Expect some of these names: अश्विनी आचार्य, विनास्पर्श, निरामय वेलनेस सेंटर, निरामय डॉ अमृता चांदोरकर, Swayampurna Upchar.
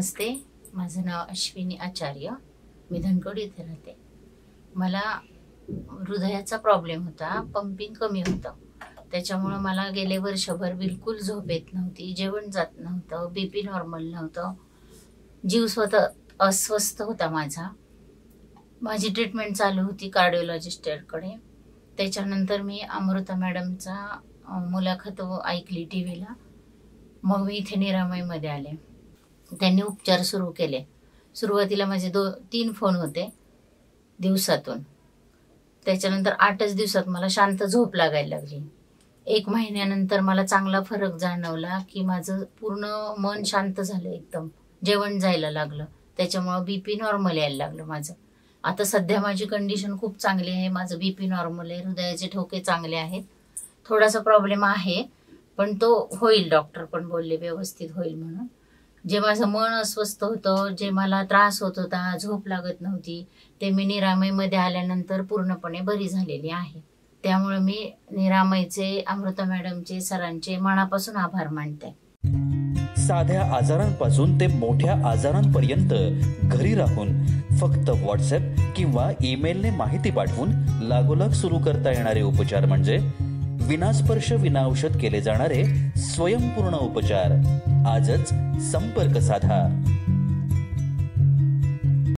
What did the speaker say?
नमस्ते, माझं नाव अश्विनी आचार्य, मी धनगड येथे राहते। मला हृदयाचा प्रॉब्लेम होता, पंपिंग कमी होतं, त्याच्यामुळे मला गेले वर्षभर बिलकुल झोप येत नव्हती, जेवण जात नव्हतं, बीपी नॉर्मल नव्हतं, जीव स्वतः अस्वस्थ होता माझा। माझी ट्रीटमेंट चालू होती कार्डिओलॉजिस्टकडे। त्याच्यानंतर मी अमृता मॅडमचा मुलाखत ऐकली टी व्हीला, मग मी इथे निरामयमध्ये आले। त्यांनी उपचार सुरू केले। सुरुवातीला माझे 2-3 फोन होते दिवसातून। त्याच्यानंतर 8 दिवसात मला शांत झोप लागायला लागली। 1 महिन्यानंतर मला चांगला फरक जाणवला की माझं पूर्ण मन शांत झालं, एकदम जेवण जायला लागलं, त्याच्यामुळे बीपी नॉर्मल यायला लागलं माझं। आता सध्या माझी कंडिशन खूप चांगली आहे, माझं बीपी नॉर्मल आहे, हृदयाचे ठोके चांगले आहेत। थोडासा प्रॉब्लेम आहे पण तो होईल, डॉक्टर पण बोलले व्यवस्थित होईल म्हणून। जे माझं मन अस्वस्थ होतं, जे मला त्रास होत होता, झोप लागत नव्हती, ते मी निरामयमध्ये आल्यानंतर पूर्णपणे बरी झालेली आहे। त्यामुळे मी निरामयचे, अमृता मॅडमचे, सरांचे मनापासून आभार मानते। साध्या आजारांपासून ते मोठ्या आजारांपर्यंत घरी राहून फक्त व्हॉट्सअप किंवा ईमेलने माहिती पाठवून लागोलाग सुरू करता येणारे उपचार म्हणजे विनास्पर्श विनाऔषध केले जाणारे स्वयंपूर्ण उपचार। आजच संपर्क साधा।